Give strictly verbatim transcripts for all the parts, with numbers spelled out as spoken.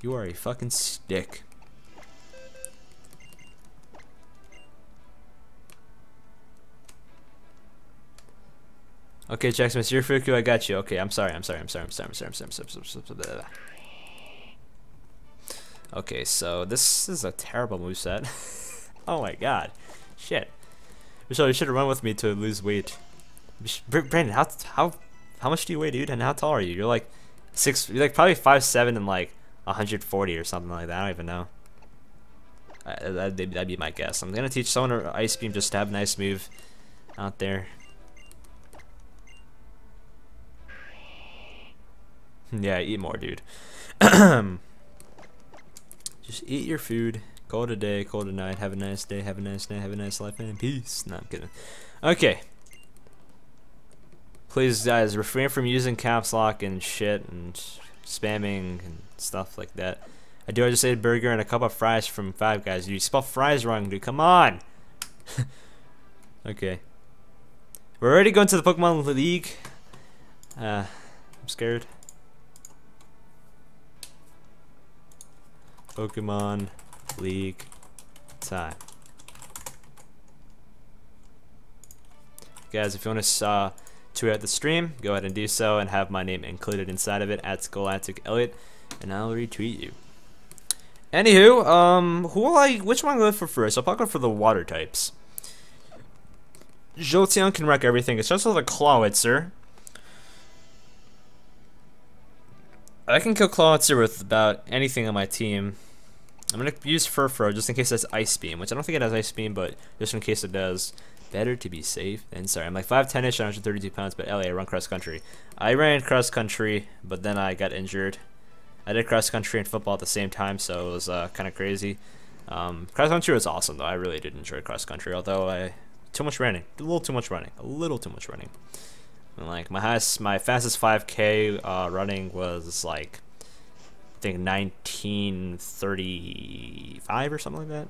You are a fucking stick. Okay, Jack Smith, you're Fuku, I got you. Okay, I'm sorry, I'm sorry, I'm sorry, I'm sorry, I'm sorry, I'm sorry, I'm sorry, I'm sorry, I'm sorry. Okay, so this is a terrible moveset. Oh my god. Shit. Michelle, you should have run with me to lose weight. Brandon, how how how much do you weigh, dude? And how tall are you? You're like six, you're like probably five seven and like one hundred forty or something like that. I don't even know. I, that'd, that'd be my guess. I'm gonna teach someone to Ice Beam just to have a nice move out there. Yeah, eat more, dude. Just eat your food. Call it a day, call it a night, have a nice day, have a nice night, have a nice life, and peace. No, I'm kidding. Okay. Please, guys, refrain from using caps lock and shit and spamming and stuff like that. I do I just ate a burger and a cup of fries from Five Guys. You spell fries wrong, dude. Come on! Okay. We're already going to the Pokemon League. Uh, I'm scared. Pokemon League time. Guys, if you want to uh, tweet out the stream, go ahead and do so and have my name included inside of it at GalacticElliot, and I'll retweet you. Anywho, um, who will I, which one will I go for first? I'll probably go for the water types. Jolteon can wreck everything. It starts with a Clawitzer. I can kill Clawitzer with about anything on my team. I'm gonna use Furfrou just in case that's Ice Beam, which I don't think it has Ice Beam, but just in case it does, better to be safe than sorry. I'm like five ten-ish, one hundred thirty-two pounds, but L A, I run cross country. I ran cross country, but then I got injured. I did cross country and football at the same time, so it was uh, kind of crazy. Um, cross country was awesome though. I really did enjoy cross country, although I too much running, a little too much running, a little too much running. And like my highest, my fastest five K uh, running was like. I think nineteen thirty-five or something like that.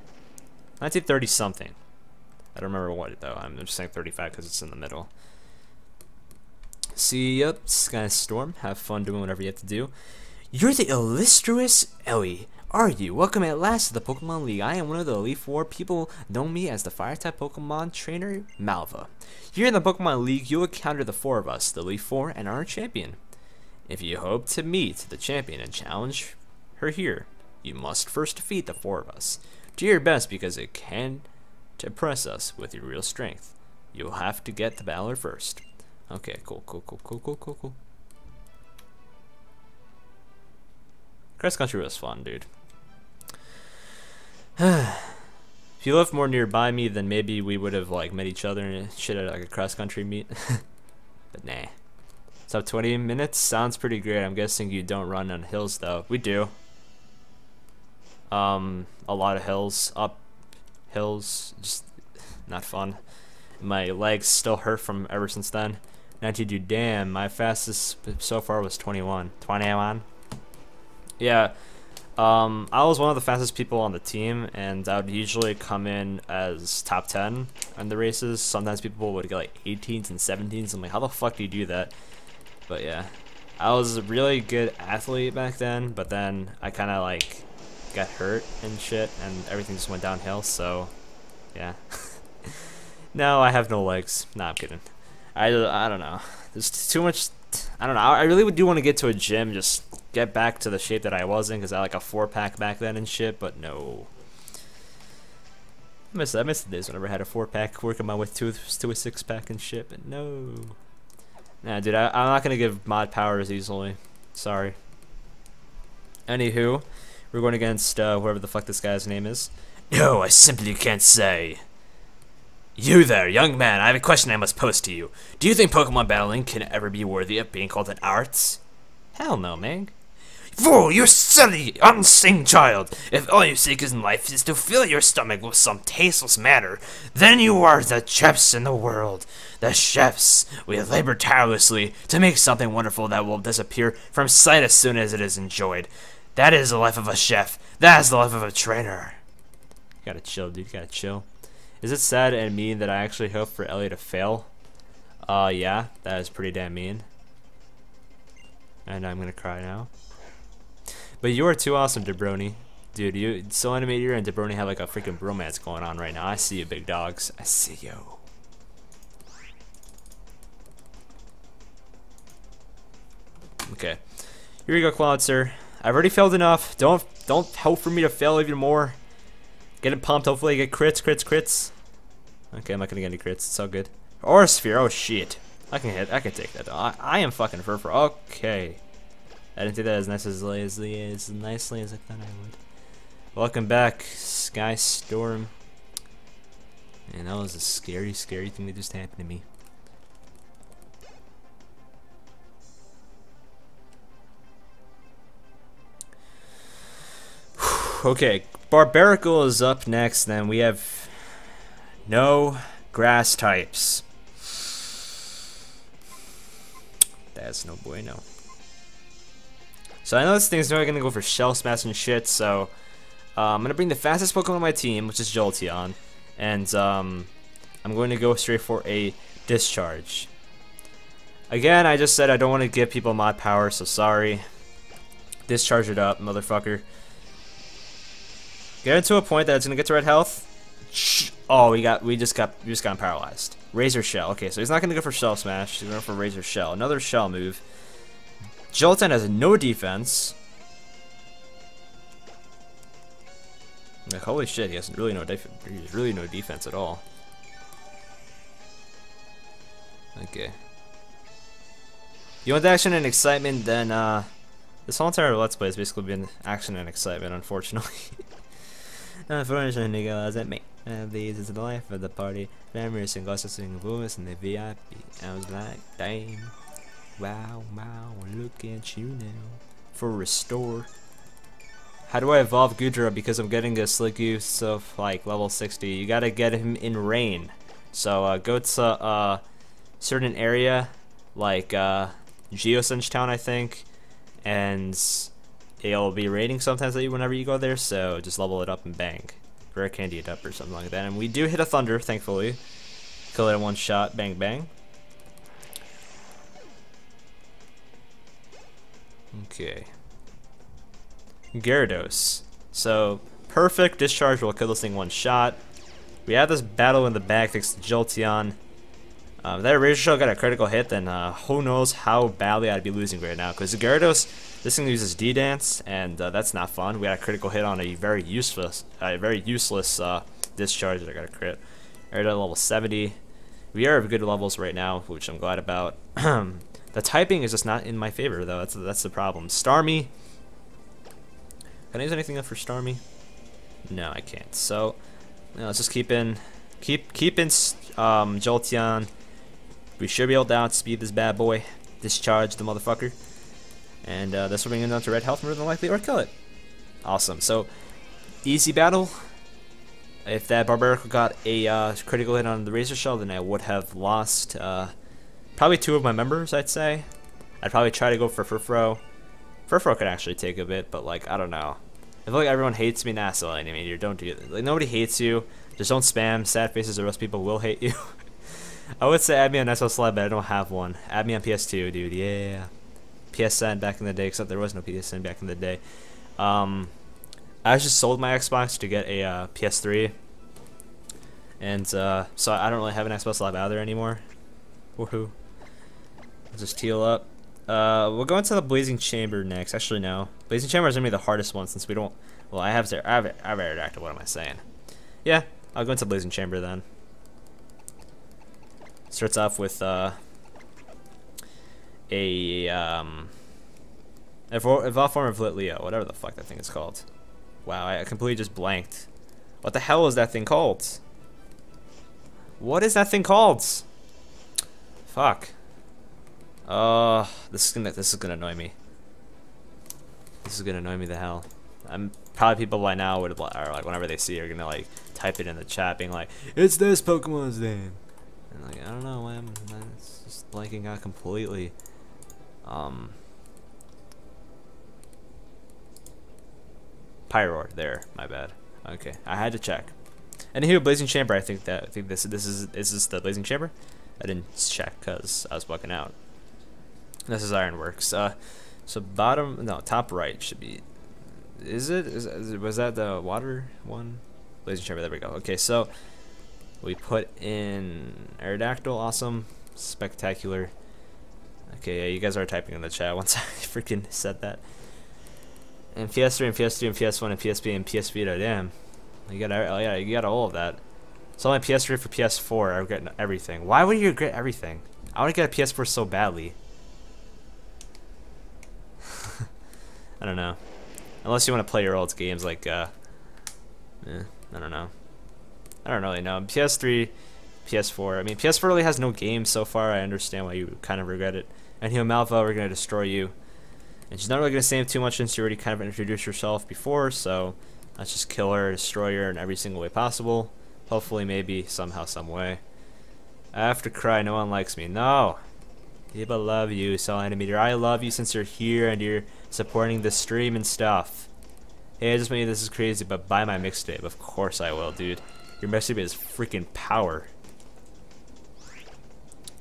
nineteen thirty something. I don't remember what though. I'm just saying thirty-five because it's in the middle. See, yep, Sky Storm. Have fun doing whatever you have to do. You're the illustrious Ellie, are you? Welcome at last to the Pokemon League. I am one of the Leaf Four. People know me as the Fire-type Pokemon trainer, Malva. Here in the Pokemon League, you'll encounter the four of us, the Leaf Four and our champion. If you hope to meet the champion and challenge her here, you must first defeat the four of us. Do your best because it can impress us with your real strength. You'll have to get the valor first. Okay, cool, cool, cool, cool, cool, cool, cool. Cross country was fun, dude. If you lived more nearby me, then maybe we would have like met each other and shit at like a cross country meet. But nah. So twenty minutes sounds pretty great. I'm guessing you don't run on hills though. We do. Um, a lot of hills, up hills, just not fun. My legs still hurt from ever since then. ninety-two, damn, my fastest so far was twenty-one. twenty-one? Yeah, um, I was one of the fastest people on the team and I would usually come in as top ten in the races. Sometimes people would get like eighteens and seventeens. I'm like, how the fuck do you do that? But yeah, I was a really good athlete back then, but then I kind of like got hurt and shit and everything just went downhill, so yeah. Now I have no legs. Nah, I'm kidding. I, I don't know. There's too much, I don't know. I really do want to get to a gym, just get back to the shape that I was in because I had like a four pack back then and shit, but no. I miss, I miss the days whenever I had a four pack working my way to, to a six pack and shit, but no. Nah, dude, I, I'm not gonna give mod powers easily. Sorry. Anywho, we're going against uh, whoever the fuck this guy's name is. No, I simply can't say. You there, young man, I have a question I must pose to you. Do you think Pokemon battling can ever be worthy of being called an art? Hell no, man. Fool, you silly, unsane child! If all you seek in life is to fill your stomach with some tasteless matter, then you are the chefs in the world. The chefs, we labor tirelessly to make something wonderful that will disappear from sight as soon as it is enjoyed. That is the life of a chef. That is the life of a trainer. You gotta chill, dude. You gotta chill. Is it sad and mean that I actually hope for Ellie to fail? Uh, yeah, that is pretty damn mean. And I'm gonna cry now. But you are too awesome, Jabroni. Dude, you, Selenium Meteor and Jabroni have like a freaking bromance going on right now. I see you, big dogs. I see you. Okay. Here we go, Clawitzer. I've already failed enough. Don't don't hope for me to fail even more. Getting pumped. Hopefully I get crits, crits, crits. Okay, I'm not gonna get any crits. It's all good. Aura Sphere. Oh shit. I can hit. I can take that. I, I am fucking Furfrou. Okay. I didn't think that as nice as as as nicely as I thought I would. Welcome back, Sky Storm. Man, that was a scary, scary thing that just happened to me. Okay, Barbaracle is up next. Then we have no grass types. That's no bueno. So I know this thing's not gonna go for Shell Smash and shit, so uh, I'm gonna bring the fastest Pokemon on my team, which is Jolteon, and um, I'm going to go straight for a Discharge. Again, I just said I don't want to give people mod power, so sorry. Discharge it up, motherfucker. Get into a point that it's gonna get to red health. Oh, we got, we just got, we just got paralyzed. Razor Shell. Okay, so he's not gonna go for Shell Smash. He's going for Razor Shell. Another Shell move. Jolteon has no defense. Like, holy shit, he has really no def he has really no defense at all. Okay. You want action and excitement? Then uh, this whole entire Let's Play has basically been action and excitement, unfortunately. Unfortunately, guys, at me. These is the life of the party. Memories and glasses and boomers and the V I P. I was like, damn. Wow, wow, look at you now. For restore. How do I evolve Goodra? Because I'm getting a Slick Use of like level sixty. You gotta get him in rain. So uh, go to a uh, certain area, like uh, Geosinge Town, I think. And it'll be raining sometimes at you whenever you go there, so just level it up and bang. Rare Candy it up or something like that. And we do hit a Thunder, thankfully. Kill it in one shot, bang bang. Okay. Gyarados. So, perfect Discharge will kill this thing one shot. We have this battle in the back thanks to Jolteon. Um, if that Razor Shell got a critical hit, then uh, who knows how badly I'd be losing right now. Because Gyarados, this thing uses D-Dance, and uh, that's not fun. We had a critical hit on a very useless, a very useless uh, Discharge that I got a crit. Right at level seventy. We are at good levels right now, which I'm glad about. The typing is just not in my favor, though. That's that's the problem. Starmie. Can I use anything up for Starmie? No, I can't. So, you know, let's just keep in, keep keep in um, Jolteon. We should be able to outspeed this bad boy. Discharge the motherfucker. And uh, this will bring him down to red health more than likely, or kill it. Awesome. So, easy battle. If that Barbaracle got a uh, critical hit on the Razor Shell, then I would have lost uh, probably two of my members, I'd say. I'd probably try to go for Furfrou. Furfrou could actually take a bit, but like, I don't know. I feel like everyone hates me now, so I mean, you don't do it. Like, nobody hates you. Just don't spam sad faces or else people will hate you. I would say add me on S L Slide, but I don't have one. Add me on P S two, dude. Yeah. P S N back in the day, except there was no P S N back in the day. Um, I just sold my Xbox to get a uh, P S three. And uh, so I don't really have an Xbox Live out there anymore. Woohoo. I'll just heal up. Uh, we'll go into the Blazing Chamber next. Actually, no. Blazing Chamber is going to be the hardest one since we don't... Well, I have, I have, I have Aerodactyl. What am I saying? Yeah, I'll go into Blazing Chamber then. Starts off with uh, a um, evolved form of Litleo, whatever the fuck that thing is called. Wow, I completely just blanked. What the hell is that thing called? What is that thing called? Fuck. Uh, this is gonna this is gonna annoy me. This is gonna annoy me the hell. I'm probably people by now would or like whenever they see are gonna like type it in the chat, being like, "It's this Pokemon's name." And like, I don't know, why I'm it's just blanking out completely. Um, Pyroar, there, my bad. Okay, I had to check. And here, Blazing Chamber. I think that I think this this is is this the Blazing Chamber? I didn't check because I was bucking out. This is Ironworks. Uh, so bottom no top right should be Is it? Is, is it? Was that the water one? Blazing Chamber, there we go. Okay, so we put in Aerodactyl, awesome, spectacular. Okay, yeah, you guys are typing in the chat once I freaking said that. And P S three and P S two and P S one and P S P and P S Vita, damn. You got, oh yeah, you got all of that. It's only P S three for P S four, I regret everything. Why would you regret everything? I want to get a P S four so badly. I don't know. Unless you want to play your old games like, uh, eh, I don't know. I don't really know. P S three, P S four. I mean, P S four really has no games so far. I understand why you kind of regret it. And here, Malva, we're going to destroy you. And she's not really going to save too much since you already kind of introduced yourself before, so let's just kill her, destroy her in every single way possible. Hopefully, maybe, somehow, some way. I have to cry. No one likes me. No! People love you, Cell Animator. I love you since you're here and you're supporting the stream and stuff. Hey, I just made this is crazy, but buy my mixtape. Of course I will, dude. Your mixtape is freaking power.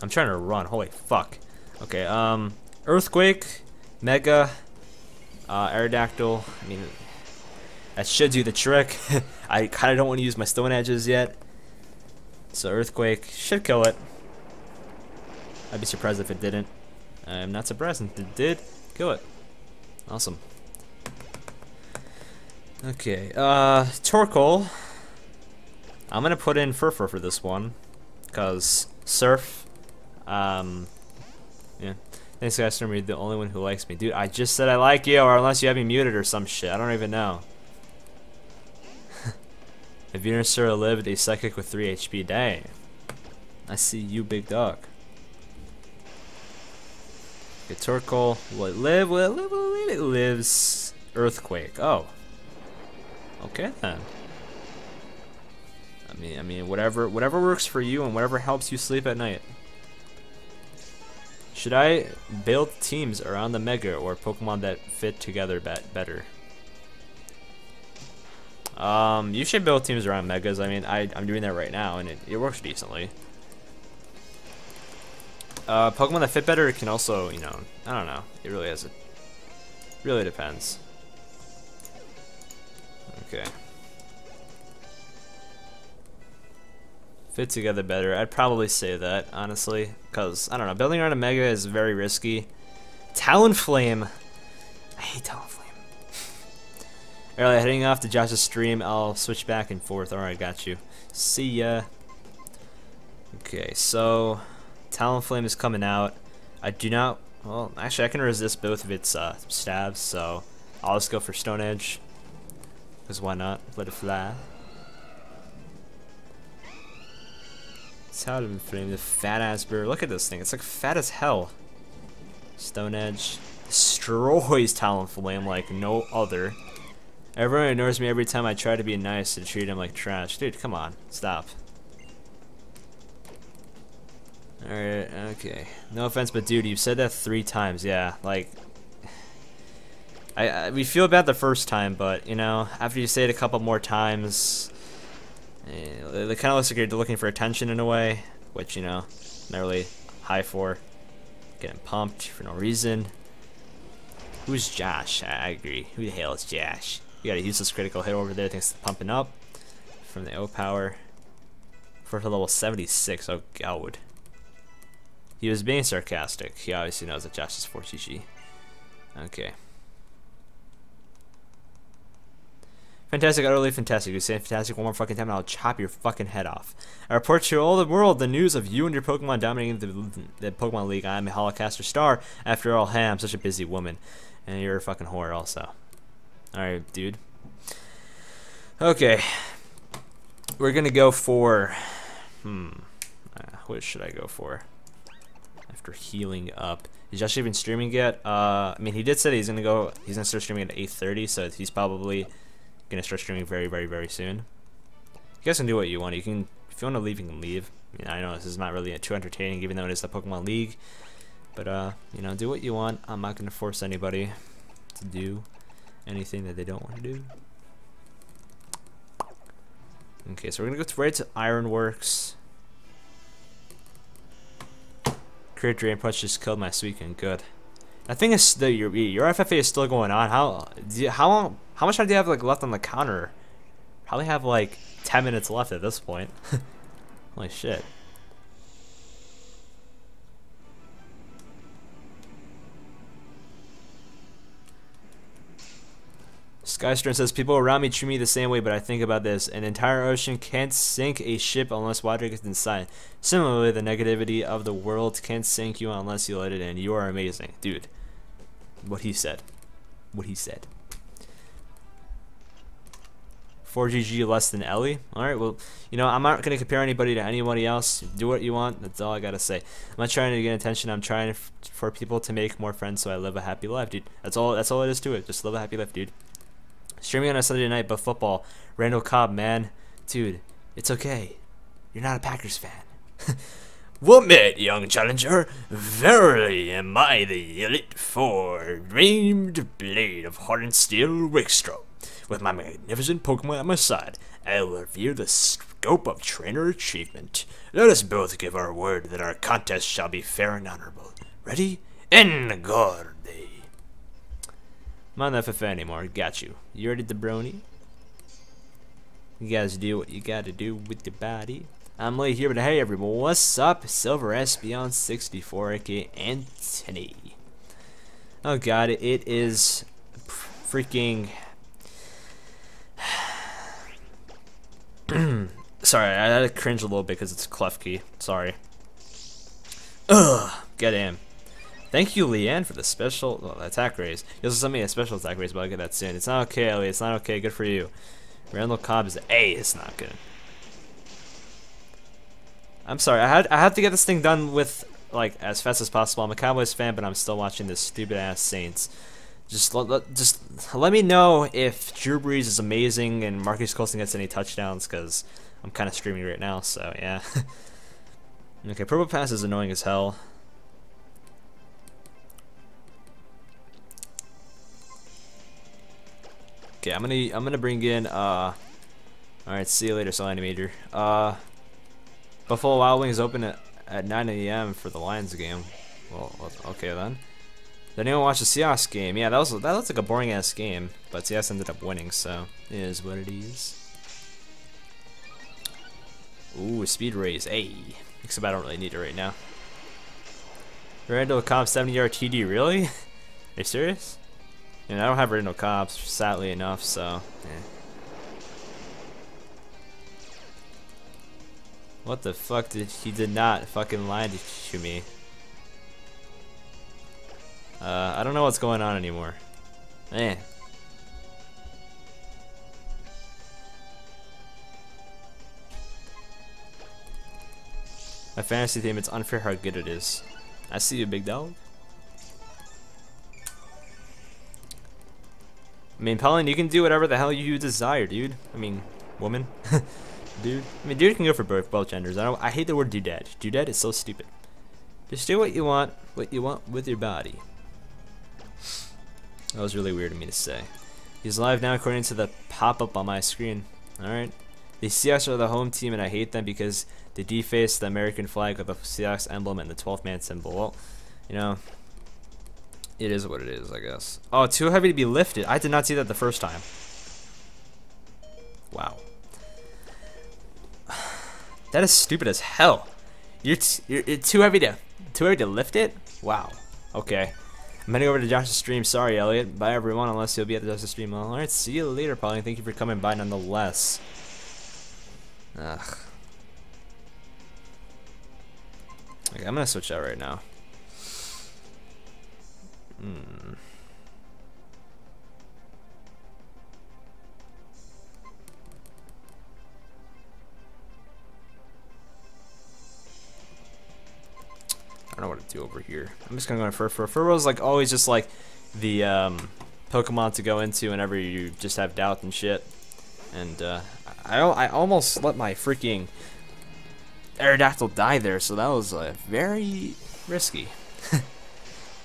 I'm trying to run. Holy fuck. Okay, um... Earthquake, Mega, uh, Aerodactyl. I mean, that should do the trick. I kind of don't want to use my Stone Edges yet. So Earthquake should kill it. I'd be surprised if it didn't. I'm not surprised if it did kill it. Awesome. Okay, uh, Torkoal. I'm gonna put in Furfrou for this one, cause Surf. Um, yeah. Thanks guys for me, the only one who likes me, dude. I just said I like you, or unless you have me muted or some shit. I don't even know. If you're sure lived a psychic with three H P, dang. I see you, big dog. Okay, Torkoal, will it live? Will it live? Will it live? It lives. Earthquake. Oh. Okay then. I mean, I mean, whatever, whatever works for you and whatever helps you sleep at night. Should I build teams around the Mega or Pokemon that fit together bet better? Um, you should build teams around Megas. I mean, I, I'm doing that right now, and it, it works decently. Uh, Pokemon that fit better can also, you know, I don't know. It really has a, really depends. Okay. Fit together better. I'd probably say that, honestly, because I don't know, building around a Mega is very risky. Talonflame. I hate Talonflame. Alright, heading off to Josh's stream. I'll switch back and forth. Alright, got you. See ya. Okay, so Talonflame is coming out. I do not. Well, actually, I can resist both of its uh, stabs, so I'll just go for Stone Edge. Because why not? Let it fly. Talonflame, the fat ass bird. Look at this thing, it's like fat as hell. Stone Edge destroys Talonflame like no other. Everyone ignores me every time I try to be nice to treat him like trash. Dude, come on, stop. Alright, okay. No offense, but dude, you've said that three times, yeah. Like, I, I we feel bad the first time, but you know, after you say it a couple more times, it kind of looks like you're looking for attention in a way, which, you know, not really high for. Getting pumped for no reason. Who's Josh? I agree. Who the hell is Josh? We got a useless critical hit over there. Thanks to pumping up from the O power. For level seventy-six. Oh, God. He was being sarcastic. He obviously knows that Josh is four G G. Okay. Fantastic, utterly fantastic. You say fantastic one more fucking time and I'll chop your fucking head off. I report to all the world the news of you and your Pokemon dominating the, the Pokemon League. I am a Holocaster star. After all, hey, I'm such a busy woman. And you're a fucking whore also. Alright, dude. Okay. We're gonna go for... Hmm. Uh, what should I go for? After healing up. Is Josh even streaming yet? Uh, I mean, he did say he's gonna go... He's gonna start streaming at eight thirty, so he's probably... Gonna start streaming very, very, very soon. You guys can do what you want. You can, if you want to leave, you can leave. I mean, I know this is not really too entertaining, even though it is the Pokemon League. But uh, you know, do what you want. I'm not gonna force anybody to do anything that they don't want to do. Okay, so we're gonna go right to Ironworks. Create Drain Punch just killed my Suicune. Good. I think it's the your your F F A is still going on. How you, how long? How much time do you have like left on the counter? Probably have like ten minutes left at this point. Holy shit. Skystern says, people around me treat me the same way, but I think about this. An entire ocean can't sink a ship unless water gets inside. Similarly, the negativity of the world can't sink you unless you let it in. You are amazing. Dude. What he said. What he said. four G G less than Ellie. Alright, well, you know, I'm not going to compare anybody to anybody else. Do what you want. That's all I got to say. I'm not trying to get attention. I'm trying for people to make more friends so I live a happy life, dude. That's all, that's all it is to it. Just live a happy life, dude. Streaming on a Sunday night, but football. Randall Cobb, man. Dude, it's okay. You're not a Packers fan. Well met, young challenger. Verily am I the Elite Four, dreamed blade of heart and steel, Rickstra. With my magnificent Pokemon at my side, I will review the scope of trainer achievement. Let us both give our word that our contest shall be fair and honorable. Ready? En guard. I'm not an F F A anymore, got you. You ready, Brony? You guys do what you gotta do with your body. I'm late here, but hey everyone, what's up? SilverEspeon sixty-four, aka Anthony. Oh god, it is freaking... Sorry, I had to cringe a little bit because it's Clefki. Sorry. Ugh, goddamn. Thank you, Leanne, for the special well, attack raise. You also sent me a special attack raise, but I'll get that soon. It's not okay, Ellie. It's not okay. Good for you. Randall Cobb is A. It's not good. I'm sorry. I had I have to get this thing done with like as fast as possible. I'm a Cowboys fan, but I'm still watching this stupid ass Saints. Just let just let me know if Drew Brees is amazing and Marcus Colston gets any touchdowns, because I'm kind of screaming right now. So yeah. Okay, Purple Pass is annoying as hell. Okay, I'm gonna I'm gonna bring in uh alright, see you later, Salanimator. Uh Buffalo Wild Wings open at, at nine A M for the Lions game. Well, okay then. Did anyone watch the Seahawks game? Yeah, that was that looks like a boring ass game, but Seahawks ended up winning, so it is what it is. Ooh, speed raise, hey. Except I don't really need it right now. Randall Cobb seventy yard T D, really? Are you serious? And I don't have Randall Cobb, sadly enough, so... Eh. What the fuck did... He did not fucking lie to me. Uh, I don't know what's going on anymore. Eh. My fantasy team, it's unfair how good it is. I see you, big dog. I mean, Pollen, you can do whatever the hell you desire, dude. I mean, woman. Dude. I mean, dude can go for both, both genders. I don't, I hate the word doodad. Doodad is so stupid. Just do what you want, what you want with your body. That was really weird of me to say. He's live now according to the pop-up on my screen. Alright. The Seahawks are the home team, and I hate them because they deface the American flag with the Seahawks emblem and the twelfth man symbol. Well, you know... It is what it is, I guess. Oh, too heavy to be lifted. I did not see that the first time. Wow. That is stupid as hell. You're, t you're it's too heavy to too heavy to lift it? Wow. Okay. I'm heading over to Josh's stream. Sorry, Elliot. Bye, everyone, unless you'll be at the Josh's stream. All right, see you later, Pauline. Thank you for coming by nonetheless. Ugh. Okay, I'm going to switch out right now. Hmm. I don't know what to do over here. I'm just gonna go in Furfrou. Furfrou is like always just like the um, Pokemon to go into whenever you just have doubt and shit. And uh, I I almost let my freaking Aerodactyl die there, so that was uh, very risky.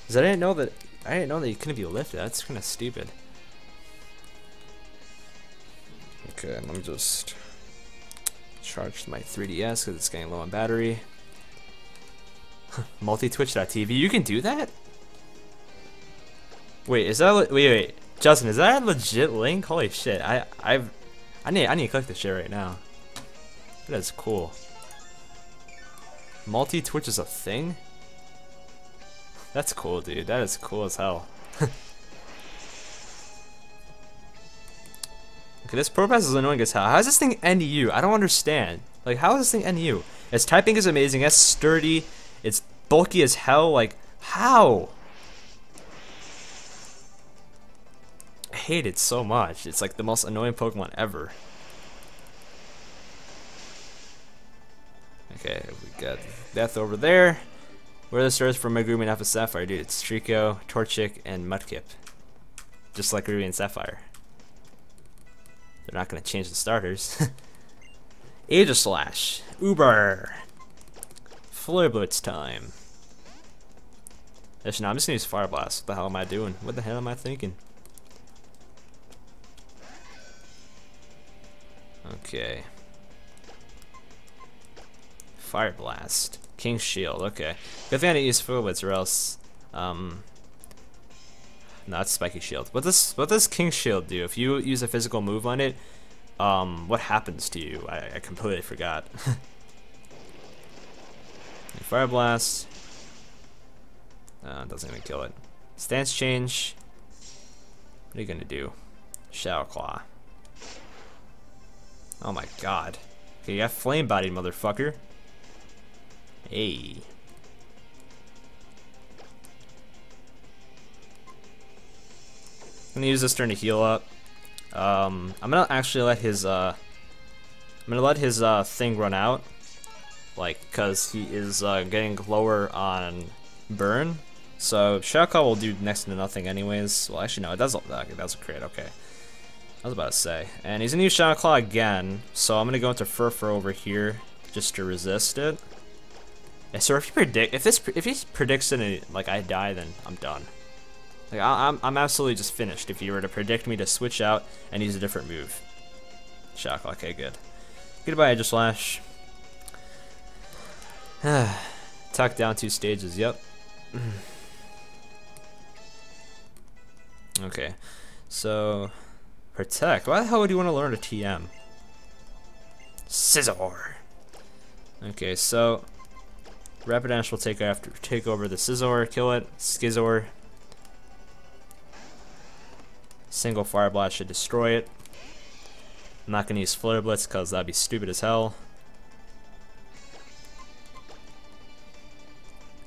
Cause I didn't know that I didn't know that you couldn't be lifted. That's kind of stupid. Okay, let me just charge my three D S because it's getting low on battery. Multi Twitch dot T V, you can do that? Wait, is that, wait, wait, Justin, is that a legit link? Holy shit, I, I've, I need, I need to click this shit right now. That's cool. Multi-Twitch is a thing? That's cool, dude. That is cool as hell. Okay, this Propass is annoying as hell. How is this thing N U? I don't understand. Like, how is this thing N U? Its typing is amazing. It's sturdy. It's bulky as hell. Like, how? I hate it so much. It's like the most annoying Pokemon ever. Okay, we got Death over there. Where the stars from my Ruby and Alpha Sapphire, dude? It's Trico, Torchic, and Mudkip. Just like Ruby and Sapphire. They're not going to change the starters. Aegislash. Uber. Flare Blitz time. Actually, no, I'm just going to use Fire Blast. What the hell am I doing? What the hell am I thinking? Okay. Fire Blast. King's Shield, okay. Good thing I didn't use Fullwits or else um no, it's Spiky Shield. What does what does King's Shield do? If you use a physical move on it, um what happens to you? I, I completely forgot. Fire Blast. Uh, doesn't even kill it. Stance change. What are you gonna do? Shadow Claw. Oh my god. Okay, you got flame bodied, motherfucker. Hey. I'm gonna use this turn to heal up. Um, I'm gonna actually let his uh, I'm gonna let his uh thing run out, like, cause he is uh, getting lower on burn. So Shadow Claw will do next to nothing, anyways. Well, actually, no, it does. Okay, that's a crit. Okay, I was about to say. And he's gonna use Shadow Claw again. So I'm gonna go into Furfrou over here just to resist it. So if you predict, if this, if he predicts it and like I die, then I'm done. Like I, I'm, I'm absolutely just finished. If you were to predict me to switch out and use a different move, shock. Okay, good. Goodbye, Aegislash. Tuck down two stages. Yep. Okay. So protect. Why the hell would you want to learn a T M? Scizor. Okay, so. Rapidash will take after take over the Scizor, kill it, Scizor. Single Fire Blast should destroy it. I'm not gonna use Flare Blitz because that'd be stupid as hell.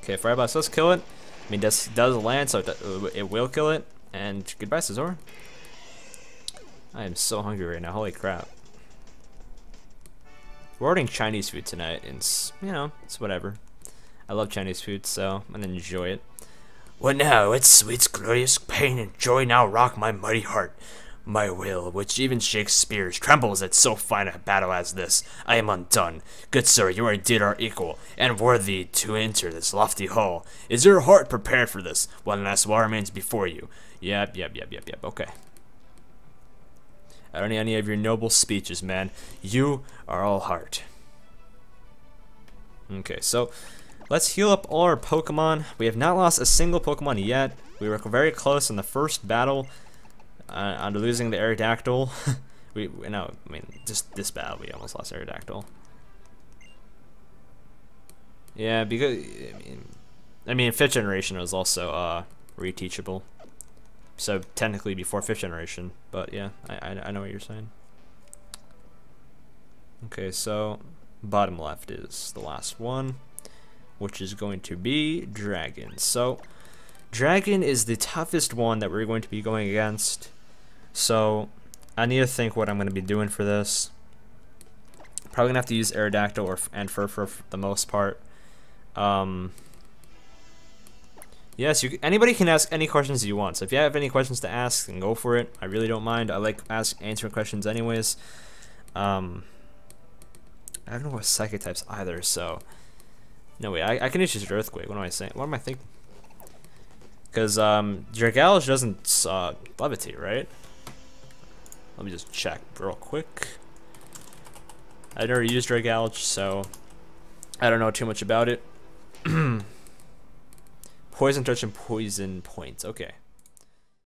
Okay, Fire Blast does kill it. I mean, does does land, so it will kill it. And goodbye, Scizor. I am so hungry right now. Holy crap. We're ordering Chinese food tonight, and you know, it's whatever. I love Chinese food, so I'm gonna enjoy it. Well, now, its sweet, glorious pain and joy now rock my mighty heart, my will, which even Shakespeare's trembles at so fine a battle as this. I am undone. Good sir, you are indeed our equal, and worthy to enter this lofty hall. Is your heart prepared for this? Well, that's what remains before you. Yep, yep, yep, yep, yep, okay. I don't need any of your noble speeches, man. You are all heart. Okay, so... let's heal up all our Pokemon. We have not lost a single Pokemon yet. We were very close in the first battle uh, on losing the Aerodactyl. we, we no, I mean, just this battle we almost lost Aerodactyl. Yeah, because I mean, I mean, fifth generation was also uh, reteachable. So technically before fifth generation, but yeah, I, I I know what you're saying. Okay, so bottom left is the last one, which is going to be Dragon. So, Dragon is the toughest one that we're going to be going against. So, I need to think what I'm going to be doing for this. Probably going to have to use Aerodactyl or, and Furfrou for the most part. Um, yes, you, anybody can ask any questions you want. So, if you have any questions to ask, then go for it. I really don't mind. I like ask, answering questions anyways. Um, I don't know what psychic types either, so... no way, I, I can use Earthquake. What am I saying? What am I thinking? Because um, Dragalge doesn't uh, levitate, right? Let me just check real quick. I never used Dragalge, so I don't know too much about it. Poison touch and poison points. Okay.